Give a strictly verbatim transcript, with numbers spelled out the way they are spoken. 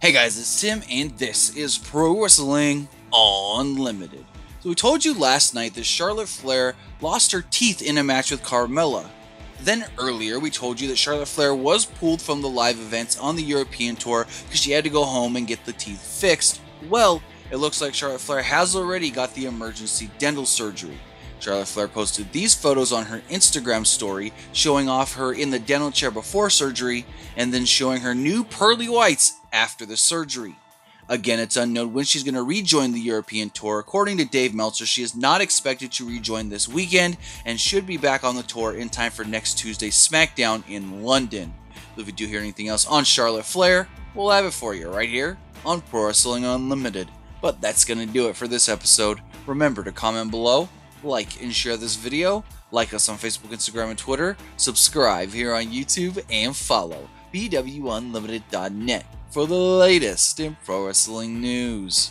Hey guys, it's Tim and this is Pro Wrestling Unlimited. So we told you last night that Charlotte Flair lost her teeth in a match with Carmella. Then earlier we told you that Charlotte Flair was pulled from the live events on the European tour because she had to go home and get the teeth fixed. Well, it looks like Charlotte Flair has already got the emergency dental surgery. Charlotte Flair posted these photos on her Instagram story, showing off her in the dental chair before surgery, and then showing her new pearly whites after the surgery. Again, it's unknown when she's going to rejoin the European tour. According to Dave Meltzer, she is not expected to rejoin this weekend and should be back on the tour in time for next Tuesday's SmackDown in London. If you do hear anything else on Charlotte Flair, we'll have it for you right here on Pro Wrestling Unlimited. But that's going to do it for this episode. Remember to comment below, like and share this video, like us on Facebook, Instagram, and Twitter, subscribe here on YouTube, and follow B W Unlimited dot net for the latest in pro wrestling news.